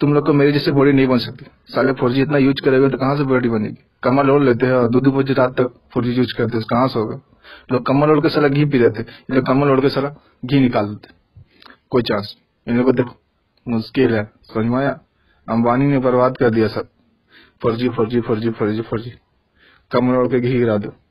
तुम लोग को मेरी जैसे बॉडी नहीं बन सकती। साले 4G इतना यूज करे हुए तो कहाँ से बॉडी बनेगी? कमर लोड लेते हैं, दो बजे रात तक 4G यूज करते हैं, कहाँ से होगा? लोग कमर लोड के साला घी पी देते, लोग कमर लोड के साला घी निकाल देते, कोई चांस इन लोगों को। देखो मुश्किल है, समझ में आया? अंबानी ने बर्बाद कर दिया सब। 4G 4G 4G 4G 4G कमर लोड के घी गिरा दो।